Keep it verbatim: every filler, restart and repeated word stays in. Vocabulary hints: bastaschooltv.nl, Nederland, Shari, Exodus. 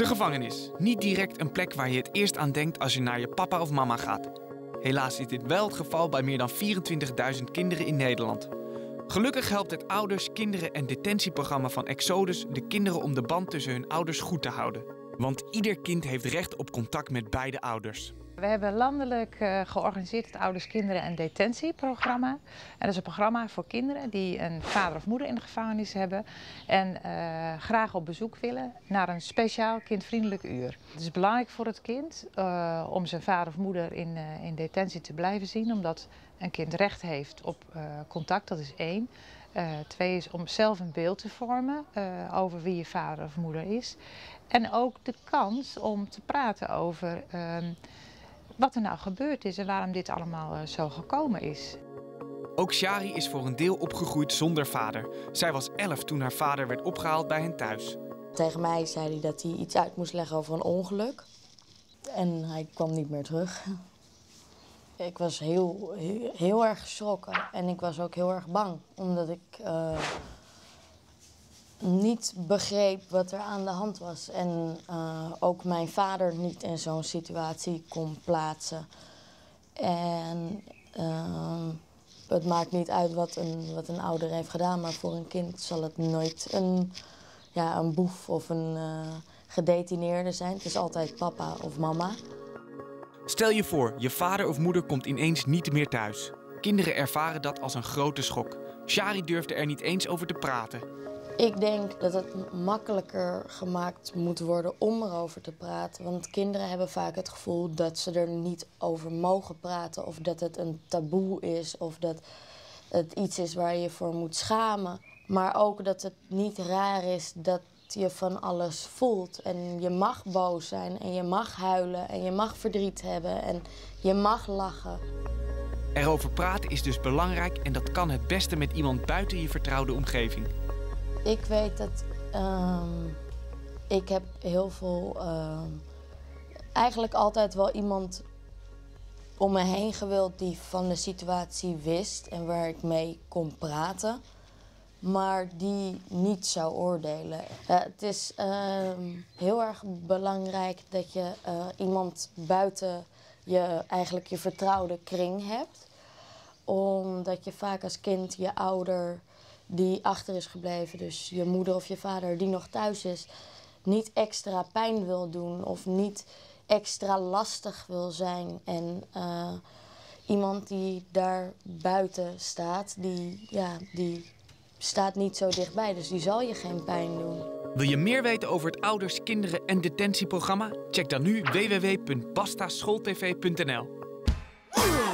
De gevangenis. Niet direct een plek waar je het eerst aan denkt als je naar je papa of mama gaat. Helaas is dit wel het geval bij meer dan vierentwintigduizend kinderen in Nederland. Gelukkig helpt het ouders, kinderen en detentieprogramma van Exodus de kinderen om de band tussen hun ouders goed te houden. Want ieder kind heeft recht op contact met beide ouders. We hebben landelijk uh, georganiseerd het Ouders, Kinderen en Detentieprogramma. En dat is een programma voor kinderen die een vader of moeder in de gevangenis hebben en uh, graag op bezoek willen naar een speciaal kindvriendelijk uur. Het is belangrijk voor het kind uh, om zijn vader of moeder in, uh, in detentie te blijven zien, omdat een kind recht heeft op uh, contact, dat is één. Uh, twee is om zelf een beeld te vormen uh, over wie je vader of moeder is. En ook de kans om te praten over uh, wat er nou gebeurd is en waarom dit allemaal uh, zo gekomen is. Ook Shari is voor een deel opgegroeid zonder vader. Zij was elf toen haar vader werd opgehaald bij hen thuis. Tegen mij zei hij dat hij iets uit moest leggen over een ongeluk. En hij kwam niet meer terug. Ik was heel, heel, heel erg geschrokken en ik was ook heel erg bang, omdat ik uh, niet begreep wat er aan de hand was. En uh, ook mijn vader niet in zo'n situatie kon plaatsen. En uh, het maakt niet uit wat een, wat een ouder heeft gedaan, maar voor een kind zal het nooit een, ja, een boef of een uh, gedetineerde zijn. Het is altijd papa of mama. Stel je voor, je vader of moeder komt ineens niet meer thuis. Kinderen ervaren dat als een grote schok. Shari durfde er niet eens over te praten. Ik denk dat het makkelijker gemaakt moet worden om erover te praten. Want kinderen hebben vaak het gevoel dat ze er niet over mogen praten. Of dat het een taboe is. Of dat het iets is waar je voor moet schamen. Maar ook dat het niet raar is dat je van alles voelt en je mag boos zijn en je mag huilen en je mag verdriet hebben en je mag lachen. Erover praten is dus belangrijk en dat kan het beste met iemand buiten je vertrouwde omgeving. Ik weet dat um, ik heb heel veel, uh, eigenlijk altijd wel iemand om me heen gewild die van de situatie wist en waar ik mee kon praten, maar die niet zou oordelen. Ja, het is uh, heel erg belangrijk dat je uh, iemand buiten je, eigenlijk je vertrouwde kring hebt. Omdat je vaak als kind je ouder die achter is gebleven, dus je moeder of je vader die nog thuis is, niet extra pijn wil doen of niet extra lastig wil zijn. En uh, iemand die daar buiten staat, die... Ja, die staat niet zo dichtbij, dus die zal je geen pijn doen. Wil je meer weten over het Ouders, Kinderen en Detentieprogramma? Check dan nu w w w punt bastaschooltv punt n l.